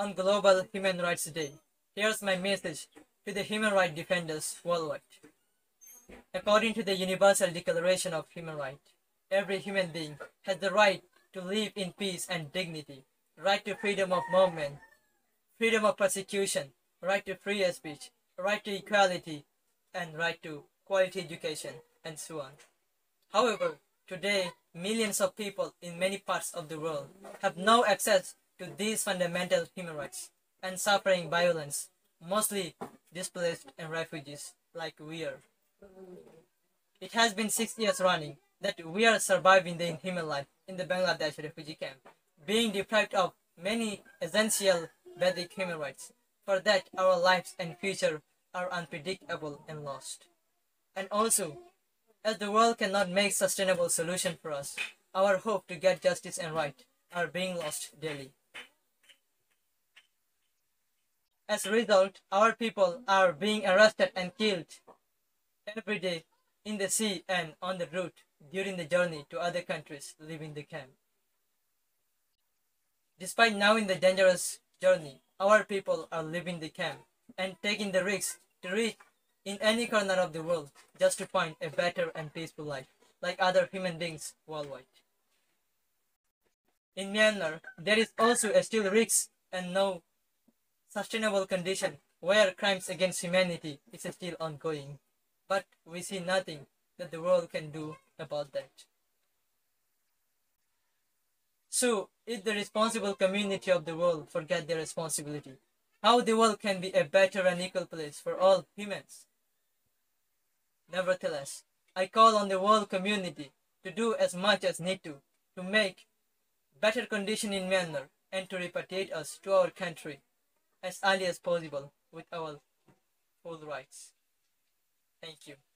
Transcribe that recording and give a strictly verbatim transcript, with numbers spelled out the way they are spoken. on Global Human Rights Day, here's my message to the human rights defenders worldwide. According to the Universal Declaration of Human Rights, every human being has the right to live in peace and dignity, right to freedom of movement, freedom of persecution, right to free speech, right to equality, and right to quality education, and so on. However, today, millions of people in many parts of the world have no access to these fundamental human rights and suffering violence, mostly displaced and refugees like we are. It has been six years running that we are surviving the inhuman life in the Bangladesh refugee camp, being deprived of many essential basic human rights. For that, our lives and future are unpredictable and lost. And also, as the world cannot make sustainable solution for us, our hope to get justice and right are being lost daily. As a result, our people are being arrested and killed every day in the sea and on the route during the journey to other countries leaving the camp. Despite now in the dangerous journey, our people are leaving the camp and taking the risk to reach in any corner of the world just to find a better and peaceful life, like other human beings worldwide. In Myanmar, there is also a still risk and no sustainable condition where crimes against humanity is still ongoing, but we see nothing that the world can do about that. So, if the responsible community of the world forget their responsibility, how the world can be a better and equal place for all humans? Nevertheless, I call on the world community to do as much as need to, to make better condition in Myanmar and to repatriate us to our country as early as possible with our full rights. Thank you.